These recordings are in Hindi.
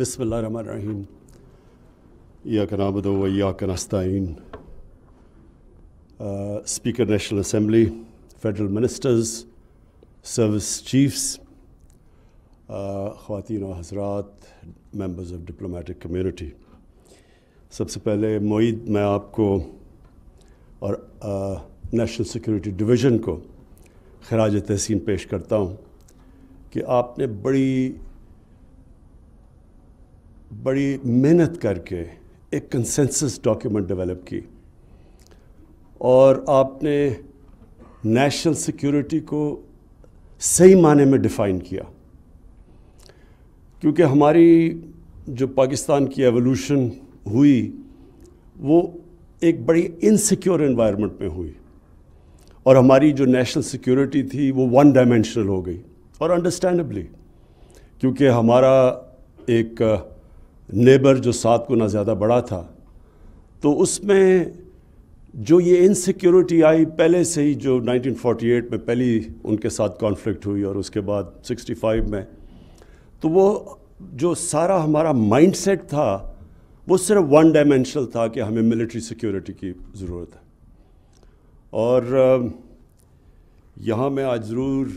बिस्मिल्लाहिर्रहमानिर्रहीम इय्याक नअबुदु व इय्याक नस्तईन। Speaker national assembly, federal ministers, service chiefs, ख़वातीन और हज़रात, मेंबर्स ऑफ डिप्लोमेटिक कम्युनिटी, सबसे पहले मोईद मैं आपको और नेशनल सिक्योरिटी डिवीज़न को खराज तहसीन पेश करता हूँ कि आपने बड़ी बड़ी मेहनत करके एक कंसेंसस डॉक्यूमेंट डेवलप की और आपने नेशनल सिक्योरिटी को सही माने में डिफ़ाइन किया, क्योंकि हमारी जो पाकिस्तान की एवोल्यूशन हुई वो एक बड़ी इनसिक्योर एनवायरनमेंट में हुई और हमारी जो नेशनल सिक्योरिटी थी वो वन डायमेंशनल हो गई, और अंडरस्टैंडेबली क्योंकि हमारा एक नेबर जो 7 गुना ज़्यादा बड़ा था, तो उसमें जो ये इनसिक्योरिटी आई पहले से ही, जो 1948 में पहली उनके साथ कॉन्फ्लिक्ट हुई और उसके बाद 65 में, तो वो जो सारा हमारा माइंडसेट था वो सिर्फ वन डायमेंशनल था कि हमें मिलिट्री सिक्योरिटी की ज़रूरत है। और यहाँ मैं आज ज़रूर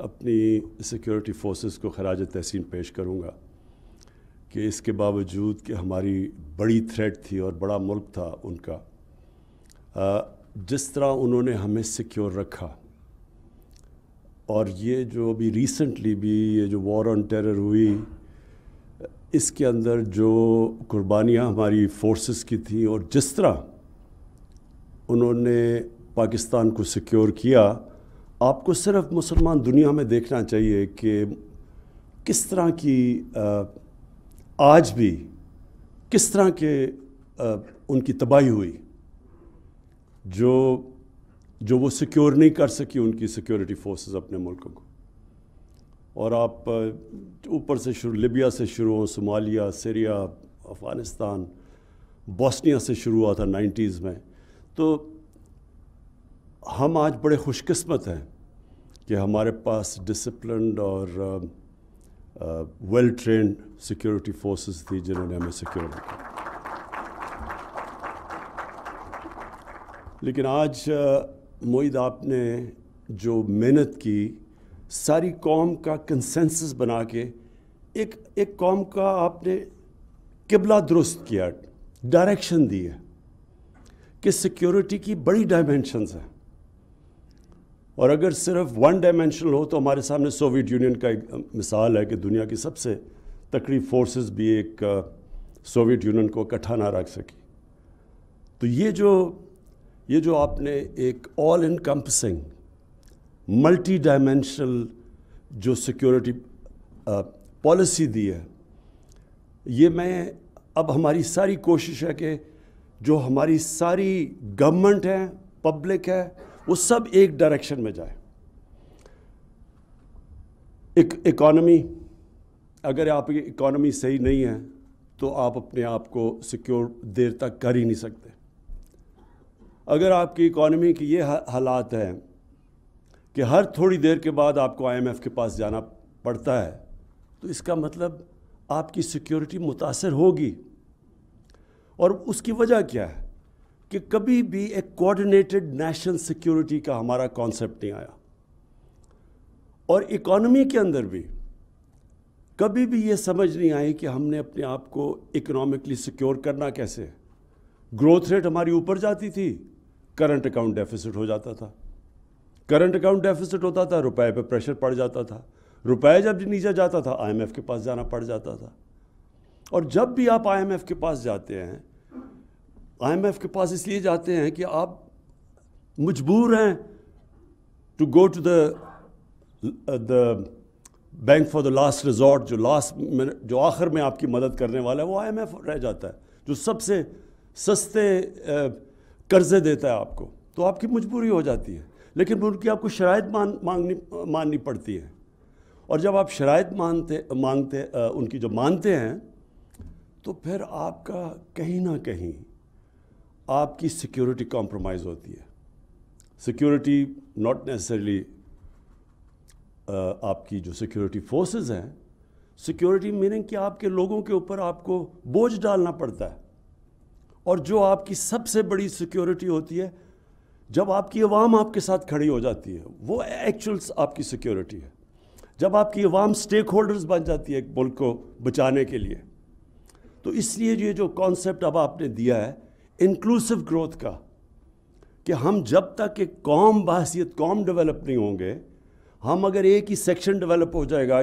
अपनी सिक्योरिटी फोर्सेस को खराज तहसीन पेश करूँगा कि इसके बावजूद कि हमारी बड़ी थ्रेट थी और बड़ा मुल्क था उनका, जिस तरह उन्होंने हमें सिक्योर रखा। और ये जो अभी रिसेंटली भी ये जो वॉर ऑन टेरर हुई, इसके अंदर जो कुर्बानियाँ हमारी फोर्सेस की थी और जिस तरह उन्होंने पाकिस्तान को सिक्योर किया, आपको सिर्फ मुसलमान दुनिया में देखना चाहिए कि किस तरह की आज भी किस तरह के उनकी तबाही हुई, जो जो वो सिक्योर नहीं कर सकी उनकी सिक्योरिटी फोर्सेस अपने मुल्कों को। और आप ऊपर से शुरू, लिबिया से शुरू हो, सोमालिया, सीरिया, अफ़गानिस्तान, बोस्निया से शुरू हुआ था 90s में। तो हम आज बड़े खुशकिस्मत हैं कि हमारे पास डिसिप्लिन्ड और वेल ट्रेंड सिक्योरिटी फोर्सेस थी जिन्होंने हमें सिक्योर किया। लेकिन आज मोईद आपने जो मेहनत की, सारी कौम का कंसेंसस बना के एक कौम का आपने किबला दुरुस्त किया, डायरेक्शन दी है कि सिक्योरिटी की बड़ी डायमेंशंस हैं। और अगर सिर्फ वन डायमेंशनल हो तो हमारे सामने सोवियत यूनियन का एक मिसाल है कि दुनिया की सबसे तकड़ी फोर्सेस भी एक सोवियत यूनियन को इकट्ठा ना रख सकी। तो ये जो आपने एक ऑल एनकम्पसिंग मल्टी डायमेंशनल जो सिक्योरिटी पॉलिसी दी है, ये मैं अब हमारी सारी कोशिश है कि जो हमारी सारी गवर्नमेंट है, पब्लिक है, वो सब एक डायरेक्शन में जाए। एक इकॉनमी, अगर आपकी इकॉनमी सही नहीं है तो आप अपने आप को सिक्योर देर तक कर ही नहीं सकते। अगर आपकी इकॉनमी की ये हालात हैं कि हर थोड़ी देर के बाद आपको IMF के पास जाना पड़ता है, तो इसका मतलब आपकी सिक्योरिटी मुतासर होगी। और उसकी वजह क्या है कि कभी भी एक कोऑर्डिनेटेड नेशनल सिक्योरिटी का हमारा कॉन्सेप्ट नहीं आया, और इकॉनमी के अंदर भी कभी भी ये समझ नहीं आई कि हमने अपने आप को इकोनॉमिकली सिक्योर करना कैसे है। ग्रोथ रेट हमारी ऊपर जाती थी, करंट अकाउंट डेफिसिट हो जाता था, करंट अकाउंट डेफिसिट होता था, रुपए पे प्रेशर पड़ जाता था, रुपए जब नीचे जाता था IMF के पास जाना पड़ जाता था। और जब भी आप IMF के पास जाते हैं, IMF के पास इसलिए जाते हैं कि आप मजबूर हैं to go to the bank for the last resort, जो आखिर में आपकी मदद करने वाला है वो IMF रह जाता है, जो सबसे सस्ते कर्जे देता है आपको। तो आपकी मजबूरी हो जाती है, लेकिन उनकी आपको शराइत माननी पड़ती है। और जब आप शराइत उनकी जो मानते हैं, तो फिर आपका कहीं ना कहीं आपकी सिक्योरिटी कॉम्प्रोमाइज़ होती है। सिक्योरिटी नॉट नेसेसरली आपकी जो सिक्योरिटी फोर्सेस हैं, सिक्योरिटी मीनिंग कि आपके लोगों के ऊपर आपको बोझ डालना पड़ता है। और जो आपकी सबसे बड़ी सिक्योरिटी होती है, जब आपकी अवाम आपके साथ खड़ी हो जाती है, वो एक्चुअल आपकी सिक्योरिटी है। जब आपकी अवाम स्टेक होल्डर्स बन जाती है एक मुल्क को बचाने के लिए। तो इसलिए ये जो कॉन्सेप्ट अब आपने दिया है इंक्लूसिव ग्रोथ का, कि हम जब तक एक कौम बहसियत कौम डेवलप नहीं होंगे, हम अगर एक ही सेक्शन डेवलप हो जाएगा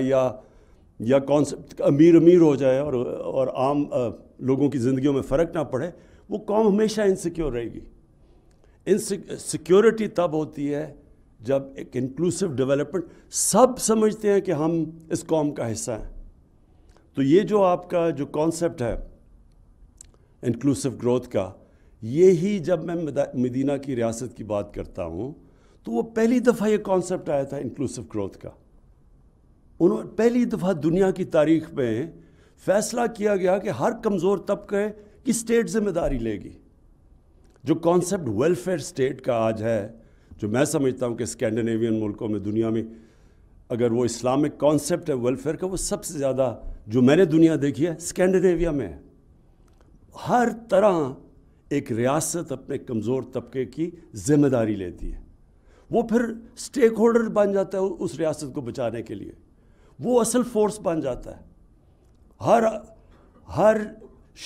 या कॉन्सेप्ट अमीर अमीर हो जाए और आम लोगों की ज़िंदगियों में फ़र्क ना पड़े, वो कौम हमेशा इनसिक्योर रहेगी। इनसिक्योरिटी तब होती है जब एक इंक्लूसिव डेवलपमेंट, सब समझते हैं कि हम इस कौम का हिस्सा हैं। तो ये जो आपका जो कॉन्सेप्ट है इंक्लूसिव ग्रोथ का, ये ही जब मैं मदीना की रियासत की बात करता हूँ तो वो पहली दफ़ा ये कॉन्सेप्ट आया था इंक्लूसिव ग्रोथ का। उन्होंने पहली दफ़ा दुनिया की तारीख में फ़ैसला किया गया कि हर कमज़ोर तबके की स्टेट ज़िम्मेदारी लेगी। जो कॉन्सेप्ट वेलफेयर स्टेट का आज है, जो मैं समझता हूँ कि स्कैंडिनेवियन मुल्कों में दुनिया में अगर वो इस्लामिक कॉन्सेप्ट है वेलफेयर का, वो सबसे ज़्यादा जो मैंने दुनिया देखी है स्कैंडिनेविया में है। हर तरह एक रियासत अपने कमज़ोर तबके की जिम्मेदारी लेती है। वो फिर स्टेक होल्डर बन जाता है उस रियासत को बचाने के लिए, वो असल फोर्स बन जाता है। हर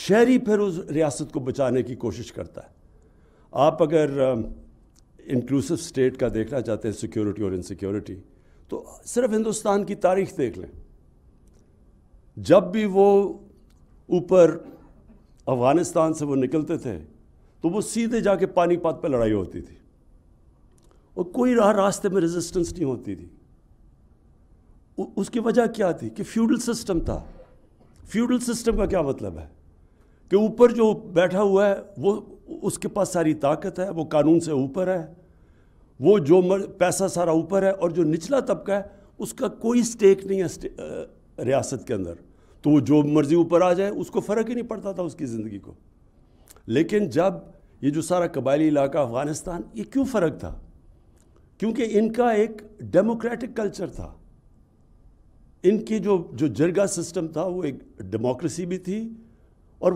शहरी फिर उस रियासत को बचाने की कोशिश करता है। आप अगर इंक्लूसिव स्टेट का देखना चाहते हैं सिक्योरिटी और इनसिक्योरिटी, तो सिर्फ हिंदुस्तान की तारीख देख लें। जब भी वो ऊपर अफ़गानिस्तान से वो निकलते थे तो वो सीधे जाके पानीपत पर लड़ाई होती थी और कोई रास्ते में रेजिस्टेंस नहीं होती थी। उसकी वजह क्या थी कि फ्यूडल सिस्टम था। फ्यूडल सिस्टम का क्या मतलब है कि ऊपर जो बैठा हुआ है वो, उसके पास सारी ताकत है, वो कानून से ऊपर है, वो जो पैसा सारा ऊपर है, और जो निचला तबका है उसका कोई स्टेक नहीं है रियासत के अंदर। तो वो जो मर्ज़ी ऊपर आ जाए उसको फ़र्क ही नहीं पड़ता था उसकी ज़िंदगी को। लेकिन जब ये जो सारा कबायली इलाका अफ़गानिस्तान, ये क्यों फ़र्क था? क्योंकि इनका एक डेमोक्रेटिक कल्चर था। इनकी जो जरगा सिस्टम था वो एक डेमोक्रेसी भी थी और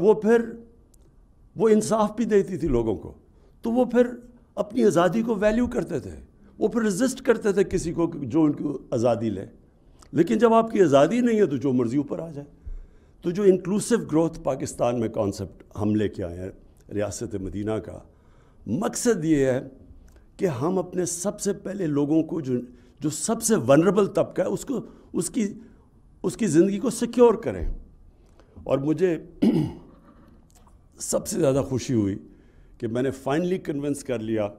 वो इंसाफ भी देती थी लोगों को। तो वो फिर अपनी आज़ादी को वैल्यू करते थे, वो फिर रेजिस्ट करते थे किसी को जो उनको आज़ादी ले। लेकिन जब आपकी आज़ादी नहीं है तो जो मर्ज़ी ऊपर आ जाए। तो जो इंक्लूसिव ग्रोथ पाकिस्तान में कॉन्सेप्ट हम लेके आए हैं रियासत मदीना का, मकसद ये है कि हम अपने सबसे पहले लोगों को जो सबसे वनरेबल तबका है उसको उसकी ज़िंदगी को सिक्योर करें। और मुझे सबसे ज़्यादा खुशी हुई कि मैंने फाइनली कन्विंस कर लिया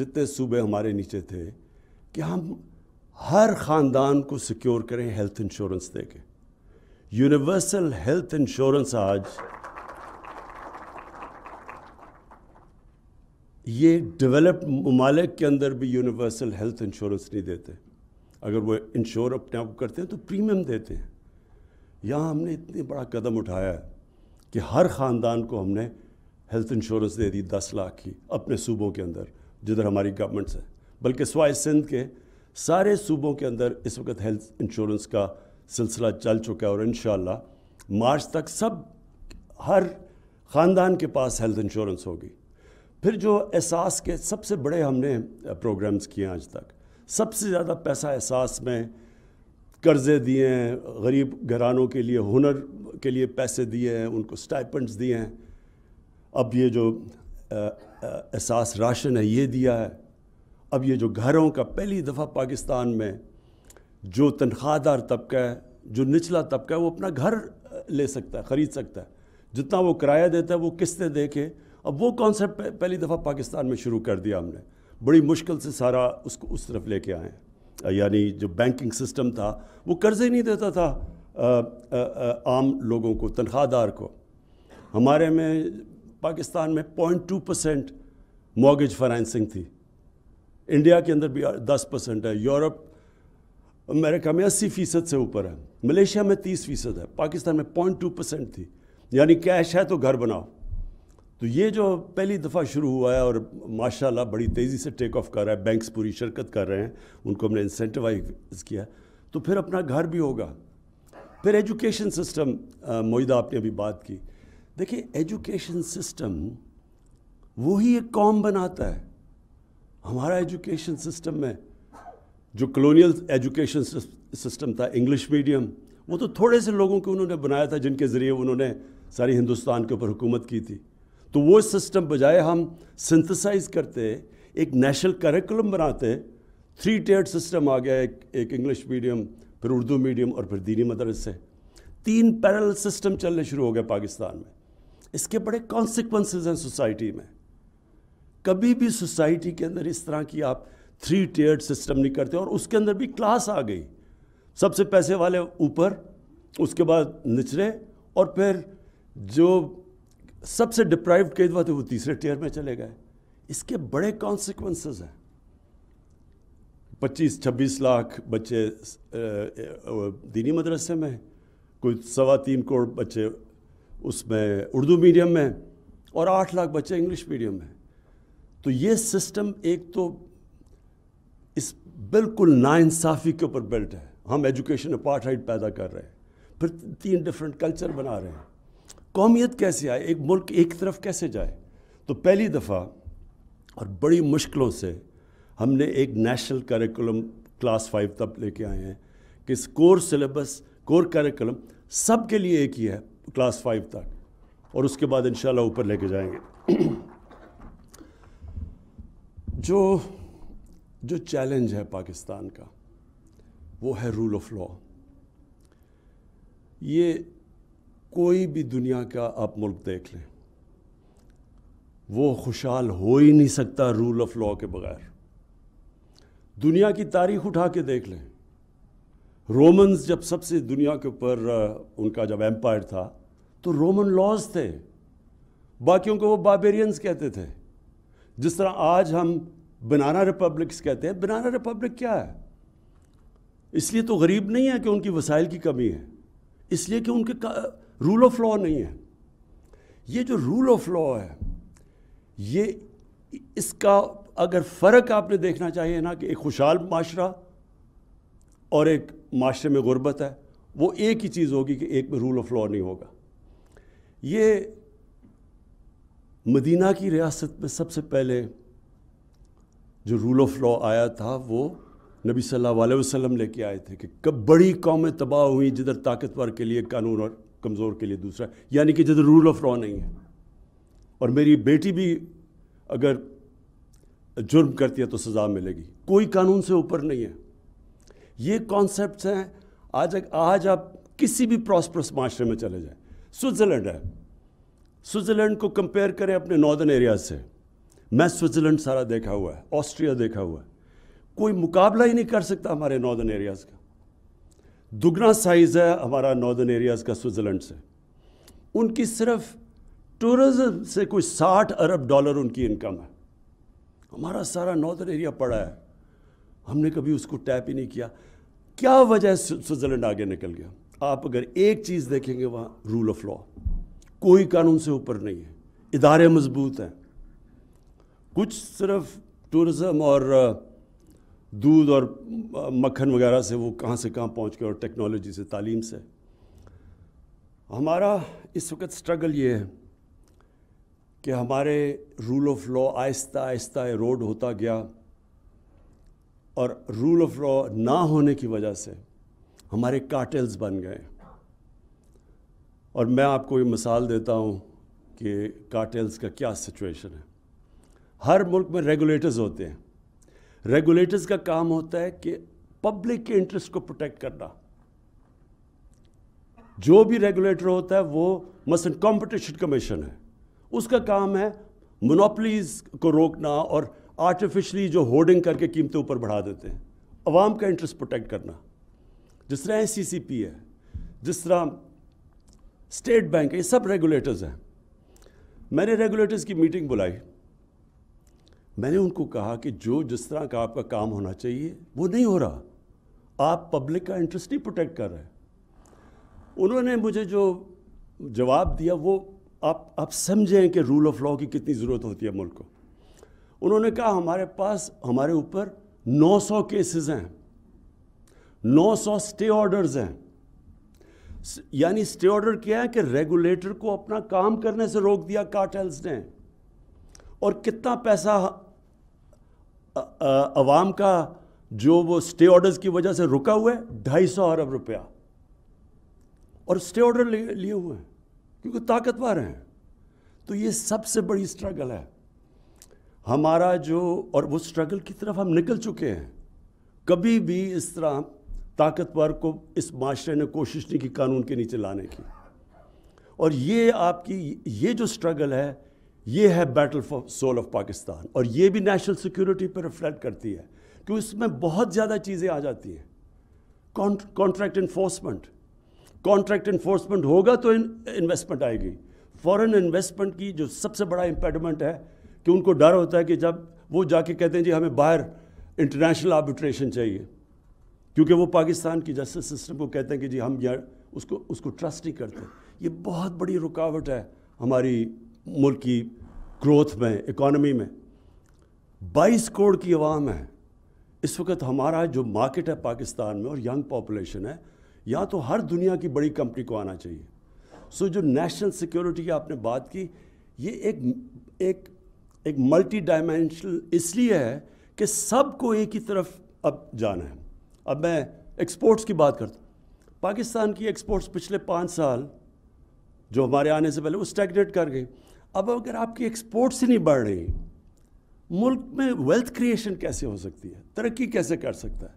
जितने सूबे हमारे नीचे थे कि हम हर ख़ानदान को सिक्योर करें हेल्थ इंश्योरेंस दे के। यूनिवर्सल हेल्थ इंश्योरेंस आज ये डेवलप्ड ममालिक के अंदर भी यूनिवर्सल हेल्थ इंश्योरेंस नहीं देते। अगर वो इंश्योर अपने आप करते हैं तो प्रीमियम देते हैं। यहाँ हमने इतने बड़ा कदम उठाया है कि हर ख़ानदान को हमने हेल्थ इंश्योरेंस दे दी 10 लाख की अपने सूबों के अंदर जिधर हमारी गवर्नमेंट्स हैं। बल्कि स्वाय सिंध के सारे सूबों के अंदर इस वक्त हेल्थ इंश्योरेंस का सिलसिला चल चुका है और इंशाल्लाह मार्च तक सब हर ख़ानदान के पास हेल्थ इंश्योरेंस होगी। फिर जो एहसास के सबसे बड़े हमने प्रोग्राम्स किए आज तक, सबसे ज़्यादा पैसा एहसास में कर्ज़े दिए हैं, गरीब घरानों के लिए हुनर के लिए पैसे दिए हैं, उनको स्टाइपेंड्स दिए हैं। अब ये जो एहसास राशन है ये दिया है। अब ये जो घरों का पहली दफ़ा पाकिस्तान में जो तनख्वाहदार तबका है, जो निचला तबका है, वो अपना घर ले सकता है, ख़रीद सकता है। जितना वो किराया देता है वो किस्तें दे के, अब वो कॉन्सेप्ट पहली दफ़ा पाकिस्तान में शुरू कर दिया हमने। बड़ी मुश्किल से सारा उसको उस तरफ लेके आए हैं। यानी जो बैंकिंग सिस्टम था वो कर्ज़े नहीं देता था आम लोगों को, तनख्वाहदार को। हमारे में पाकिस्तान में 0.2% मॉर्गेज फाइनेंसिंग थी। इंडिया के अंदर भी 10% है, यूरोप अमेरिका में 80% से ऊपर है, मलेशिया में 30% है, पाकिस्तान में 0.2% थी। यानी कैश है तो घर बनाओ। तो ये जो पहली दफ़ा शुरू हुआ है और माशाल्लाह बड़ी तेज़ी से टेक ऑफ कर रहा है, बैंक्स पूरी शिरकत कर रहे हैं, उनको हमने इंसेंटिवाइज किया। तो फिर अपना घर भी होगा। फिर एजुकेशन सिस्टम, मोहिदा आपने अभी बात की, देखिए एजुकेशन सिस्टम वो ही एक कौम बनाता है। हमारा एजुकेशन सिस्टम में जो कॉलोनियल एजुकेशन सिस्टम था, इंग्लिश मीडियम, वो तो थोड़े से लोगों को उन्होंने बनाया था जिनके ज़रिए उन्होंने सारी हिंदुस्तान के ऊपर हुकूमत की थी। तो वो सिस्टम बजाय हम सिंथेसाइज करते एक नेशनल करिकुलम बनाते, थ्री टेड सिस्टम आ गया, एक इंग्लिश मीडियम, फिर उर्दू मीडियम और फिर दीनी मदरसे, तीन पैरेलल सिस्टम चलने शुरू हो गए पाकिस्तान में। इसके बड़े कॉन्सिक्वेंसेस हैं सोसाइटी में। कभी भी सोसाइटी के अंदर इस तरह की आप थ्री टेड सिस्टम नहीं करते, और उसके अंदर भी क्लास आ गई, सबसे पैसे वाले ऊपर, उसके बाद निचले, और फिर जो सबसे डिप्राइव्ड कैद हुआ थे वो तीसरे टेयर में चले गए। इसके बड़े कॉन्सिक्वेंसेस हैं। 25-26 लाख बच्चे दीनी मदरसे में, कोई 3.25 करोड़ बच्चे उसमें उर्दू मीडियम में, और 8 लाख बच्चे इंग्लिश मीडियम में। तो ये सिस्टम एक तो इस बिल्कुल नाइंसाफ़ी के ऊपर बिल्ट है। हम एजुकेशन अपार्थाइड पैदा कर रहे हैं, फिर तीन डिफरेंट कल्चर बना रहे हैं। कौमियत कैसे आए, एक मुल्क एक तरफ कैसे जाए? तो पहली दफ़ा और बड़ी मुश्किलों से हमने एक नेशनल करिकुलम क्लास 5 तक लेके आए हैं कि इस कोर सिलेबस, कोर करिकुलम सब के लिए एक ही है क्लास 5 तक, और उसके बाद इंशाल्लाह ऊपर लेके जाएंगे। जो चैलेंज है पाकिस्तान का वो है रूल ऑफ लॉ। ये कोई भी दुनिया का आप मुल्क देख लें, वो खुशहाल हो ही नहीं सकता रूल ऑफ लॉ के बगैर। दुनिया की तारीख उठा के देख लें, रोमन्स जब सबसे दुनिया के ऊपर उनका जब एम्पायर था तो रोमन लॉज थे, बाकियों को वो बारबेरियंस कहते थे। जिस तरह आज हम बनाना रिपब्लिक्स कहते हैं, बनाना रिपब्लिक क्या है? इसलिए तो गरीब नहीं है कि उनकी वसाइल की कमी है, इसलिए कि उनके रूल ऑफ लॉ नहीं है। ये जो रूल ऑफ लॉ है, ये इसका अगर फ़र्क आपने देखना चाहिए ना, कि एक खुशहाल माशरा और एक माशरे में गुर्बत है, वो एक ही चीज़ होगी कि एक में रूल ऑफ लॉ नहीं होगा। ये मदीना की रियासत में सबसे पहले जो रूल ऑफ लॉ आया था वो नबी सल्लल्लाहु अलैहि वसल्लम लेके आए थे, कि कब बड़ी कौमें तबाह हुई जिधर ताकतवर के लिए कानून और कमज़ोर के लिए दूसरा, यानी कि जिधर रूल ऑफ लॉ नहीं है। और मेरी बेटी भी अगर जुर्म करती है तो सज़ा मिलेगी, कोई कानून से ऊपर नहीं है। ये कॉन्सेप्ट्स हैं। आज आप किसी भी प्रॉस्परस माशरे में चले जाएं, स्विट्ज़रलैंड है, स्विट्ज़रलैंड को कंपेयर करें अपने नॉर्दर्न एरिया से। मैं स्विट्ज़रलैंड सारा देखा हुआ है, ऑस्ट्रिया देखा हुआ है, कोई मुकाबला ही नहीं कर सकता हमारे नॉर्दर्न एरियाज़ का। दुगना साइज़ है हमारा नॉर्दर्न एरियाज़ का स्विट्ज़रलैंड से। उनकी सिर्फ टूरिज़म से कोई 60 अरब डॉलर उनकी इनकम है। हमारा सारा नॉर्दर्न एरिया पड़ा है, हमने कभी उसको टैप ही नहीं किया। क्या वजह स्विट्ज़रलैंड आगे निकल गया? आप अगर एक चीज़ देखेंगे वहाँ रूल ऑफ लॉ, कोई कानून से ऊपर नहीं है, इदारे मजबूत हैं। कुछ सिर्फ टूरिज़म और दूध और मक्खन वगैरह से वो कहाँ से कहाँ पहुँच गए, और टेक्नोलॉजी से, तालीम से। हमारा इस वक्त स्ट्रगल ये है कि हमारे rule of law Aahista Aahista arrowed होता गया, और रूल ऑफ लॉ ना होने की वजह से हमारे कार्टेल्स बन गए। और मैं आपको ये मिसाल देता हूँ कि कार्टेल्स का क्या सिचुएशन है। हर मुल्क में रेगुलेटर्स होते हैं। रेगुलेटर्स का काम होता है कि पब्लिक के इंटरेस्ट को प्रोटेक्ट करना। जो भी रेगुलेटर होता है वो मसलन कंपटीशन कमीशन है, उसका काम है मोनोपलीज को रोकना और आर्टिफिशली जो होर्डिंग करके कीमतें ऊपर बढ़ा देते हैं, आवाम का इंटरेस्ट प्रोटेक्ट करना। जिस तरह SCCP है, जिस तरह स्टेट बैंक है, ये सब रेगुलेटर्स हैं। मैंने रेगुलेटर्स की मीटिंग बुलाई, मैंने उनको कहा कि जो जिस तरह का आपका काम होना चाहिए वो नहीं हो रहा, आप पब्लिक का इंटरेस्ट नहीं प्रोटेक्ट कर रहे। उन्होंने मुझे जो जवाब दिया वो आप समझें कि रूल ऑफ लॉ की कितनी ज़रूरत होती है मुल्क को। उन्होंने कहा हमारे पास, हमारे ऊपर 900 केसेस हैं, 900 स्टे ऑर्डर्स हैं, यानी स्टे ऑर्डर क्या है कि रेगुलेटर को अपना काम करने से रोक दिया कार्टेल्स ने। और कितना पैसा अवाम का जो वो स्टे ऑर्डर्स की वजह से रुका हुआ है, 250 अरब रुपया, और स्टे ऑर्डर लिए हुए हैं क्योंकि ताकतवर हैं। तो ये सबसे बड़ी स्ट्रगल है हमारा जो, और वो स्ट्रगल की तरफ हम निकल चुके हैं। कभी भी इस तरह ताकतवर को इस माशरे ने कोशिश नहीं की कानून के नीचे लाने की। और ये आपकी ये जो स्ट्रगल है, ये है battle for soul of Pakistan. और ये भी नेशनल सिक्योरिटी पर रिफ्लेक्ट करती है क्योंकि इसमें बहुत ज़्यादा चीज़ें आ जाती हैं। कॉन्ट्रैक्ट इन्फोर्समेंट होगा तो इन्वेस्टमेंट आएगी। फॉरेन इन्वेस्टमेंट की जो सबसे बड़ा इम्पेडिमेंट है कि उनको डर होता है कि जब वो जाके कहते हैं जी हमें बाहर इंटरनेशनल आर्बिट्रेशन चाहिए, क्योंकि वो पाकिस्तान की जस्टिस सिस्टम को कहते हैं कि जी हम यार उसको ट्रस्ट नहीं करते। ये बहुत बड़ी रुकावट है हमारी मुल्क की ग्रोथ में, इकॉनमी में। 22 करोड़ की आवाम है इस वक्त। हमारा जो मार्केट है पाकिस्तान में और यंग पॉपुलेशन है, यहाँ तो हर दुनिया की बड़ी कंपनी को आना चाहिए। सो जो नेशनल सिक्योरिटी की आपने बात की, ये एक मल्टी डायमेंशनल इसलिए है कि सबको एक ही तरफ अब जाना है। अब मैं एक्सपोर्ट्स की बात करता हूँ। पाकिस्तान की एक्सपोर्ट्स पिछले 5 साल जो हमारे आने से पहले वो स्टैग्नेट कर गई। अब अगर आपकी एक्सपोर्ट्स ही नहीं बढ़ रही, मुल्क में वेल्थ क्रिएशन कैसे हो सकती है, तरक्की कैसे कर सकता है?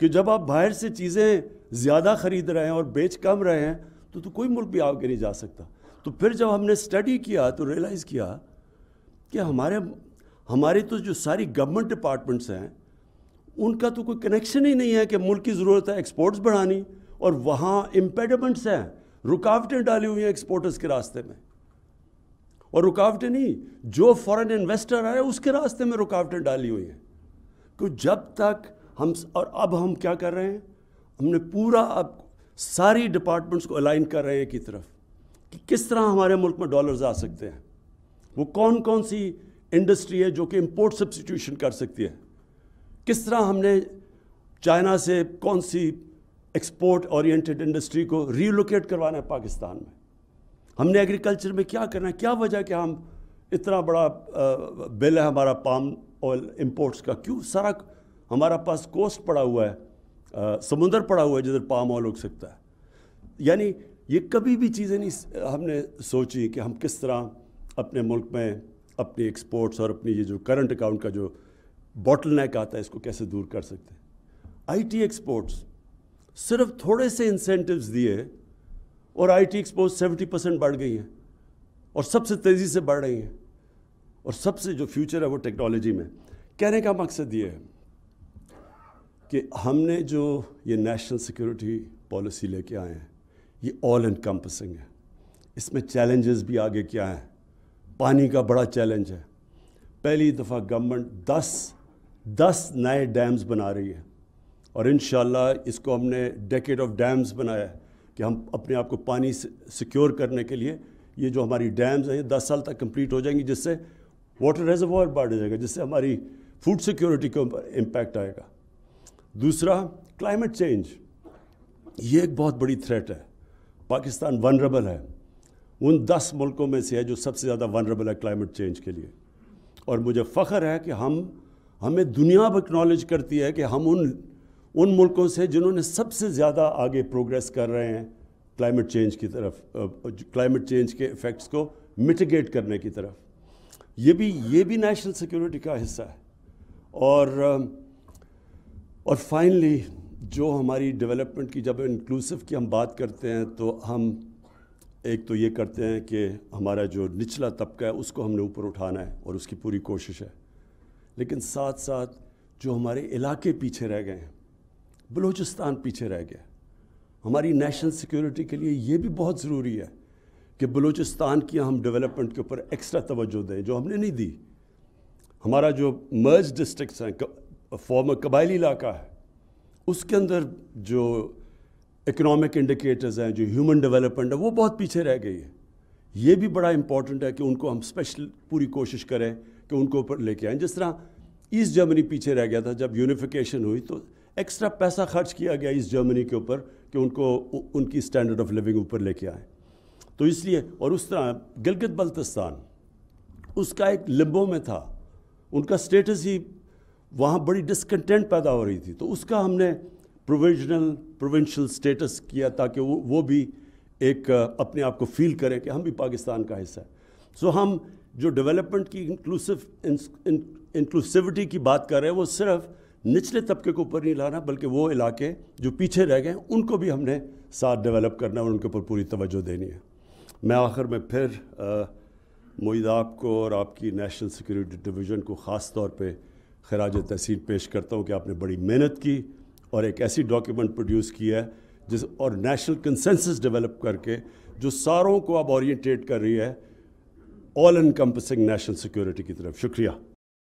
कि जब आप बाहर से चीज़ें ज़्यादा ख़रीद रहे हैं और बेच कम रहे हैं तो कोई मुल्क भी आगे नहीं जा सकता। तो फिर जब हमने स्टडी किया तो रियलाइज़ किया कि हमारे तो जो सारी गवर्नमेंट डिपार्टमेंट्स हैं उनका तो कोई कनेक्शन ही नहीं है कि मुल्क की ज़रूरत है एक्सपोर्ट्स बढ़ानी, और वहाँ इम्पेडिमेंट्स हैं, रुकावटें डाली हुई हैं एक्सपोर्टर्स के रास्ते में। और रुकावटें नहीं, जो फॉरेन इन्वेस्टर आए उसके रास्ते में रुकावटें डाली हुई हैं। तो जब तक हम, और अब हम क्या कर रहे हैं, हमने पूरा अब सारी डिपार्टमेंट्स को अलाइन कर रहे हैं की तरफ कि किस तरह हमारे मुल्क में डॉलर्स आ सकते हैं, वो कौन कौन सी इंडस्ट्री है जो कि इम्पोर्ट सब्सटीट्यूशन कर सकती है, किस तरह हमने चाइना से कौन सी एक्सपोर्ट ओरिएंटेड इंडस्ट्री को रीलोकेट करवाना है पाकिस्तान में, हमने एग्रीकल्चर में क्या करना है। क्या वजह कि हम इतना बड़ा बिल है हमारा पाम ऑयल इंपोर्ट्स का, क्यों सारा हमारा पास कोस्ट पड़ा हुआ है, समुंदर पड़ा हुआ है जिधर पाम ऑयल उग सकता है। यानी ये कभी भी चीज़ें नहीं हमने सोची कि हम किस तरह अपने मुल्क में अपनी एक्सपोर्ट्स और अपनी ये जो करंट अकाउंट का जो बॉटलनेक आता है इसको कैसे दूर कर सकते हैं। आईटी एक्सपोर्ट्स सिर्फ थोड़े से इंसेंटिव्स दिए और आईटी एक्सपोर्ट्स 70% बढ़ गई हैं और सबसे तेज़ी से बढ़ रही हैं, और सबसे जो फ्यूचर है वो टेक्नोलॉजी में। कहने का मकसद ये है कि हमने जो ये नेशनल सिक्योरिटी पॉलिसी लेके आए हैं ये ऑल एनकम्पसिंग है। इसमें चैलेंजेस भी आगे क्या हैं, पानी का बड़ा चैलेंज है। पहली दफ़ा गवर्नमेंट 10 नए डैम्स बना रही है, और इंशाल्लाह इसको हमने डेकेड ऑफ डैम्स बनाया है कि हम अपने आप को पानी सिक्योर करने के लिए ये जो हमारी डैम्स हैं 10 साल तक कंप्लीट हो जाएंगी, जिससे वाटर रिजर्वॉयर बढ़ जाएगा, जिससे हमारी फूड सिक्योरिटी को इम्पैक्ट आएगा। दूसरा, क्लाइमेट चेंज, ये एक बहुत बड़ी थ्रेट है। पाकिस्तान वनरेबल है, उन 10 मुल्कों में से है जो सबसे ज़्यादा वनरेबल है क्लाइमेट चेंज के लिए। और मुझे फ़ख्र है कि हमें दुनिया अब एक्नॉलेज करती है कि हम उन मुल्कों से जिन्होंने सबसे ज़्यादा आगे प्रोग्रेस कर रहे हैं क्लाइमेट चेंज की तरफ, क्लाइमेट चेंज के इफ़ेक्ट्स को मिटिगेट करने की तरफ। ये भी नेशनल सिक्योरिटी का हिस्सा है। और फाइनली जो हमारी डेवलपमेंट की, जब इंक्लूसिव की हम बात करते हैं तो हम एक तो ये करते हैं कि हमारा जो निचला तबका है उसको हमने ऊपर उठाना है और उसकी पूरी कोशिश है, लेकिन साथ साथ जो हमारे इलाके पीछे रह गए हैं, बलूचिस्तान पीछे रह गया, हमारी नेशनल सिक्योरिटी के लिए ये भी बहुत ज़रूरी है कि बलूचिस्तान की हम डेवलपमेंट के ऊपर एक्स्ट्रा तवज्जो दें जो हमने नहीं दी। हमारा जो मर्ज डिस्ट्रिक्ट्स हैं, फॉर्मर कबायली इलाका है, उसके अंदर जो इकोनॉमिक इंडिकेटर्स हैं, जो ह्यूमन डेवलपमेंट है, वो बहुत पीछे रह गई है। ये भी बड़ा इंपॉर्टेंट है कि उनको हम स्पेशल पूरी कोशिश करें कि उनको ऊपर लेके आएँ। जिस तरह ईस्ट जर्मनी पीछे रह गया था, जब यूनिफिकेशन हुई तो एक्स्ट्रा पैसा खर्च किया गया ईस्ट जर्मनी के ऊपर कि उनको उनकी स्टैंडर्ड ऑफ लिविंग ऊपर लेके आएँ। तो इसलिए, और उस तरह गिलगित बल्तिस्तान उसका एक लिम्बो में था, उनका स्टेटस ही वहाँ बड़ी डिसकंटेंट पैदा हो रही थी, तो उसका हमने प्रोविंशियल स्टेटस किया ताकि वो भी एक अपने आप को फील करें कि हम भी पाकिस्तान का हिस्सा है। सो हम जो डेवलपमेंट की इंक्लूसिविटी की बात कर रहे हैं, वो सिर्फ निचले तबके को ऊपर नहीं लाना, बल्कि वो इलाके जो पीछे रह गए उनको भी हमने साथ डेवलप करना और उनके ऊपर पूरी तवज्जो देनी है। मैं आखिर में फिर मोईद आप को और आपकी नेशनल सिक्योरिटी डिवीज़न को ख़ास तौर पे खराज तहसीन पेश करता हूँ कि आपने बड़ी मेहनत की और एक ऐसी डॉक्यूमेंट प्रोड्यूस किया है जिस और नेशनल कंसेंसस डेवलप करके जो सारों को अब ओरिएंटेट कर रही है ऑल एनकम्पसिंग नेशनल सिक्योरिटी की तरफ। शुक्रिया।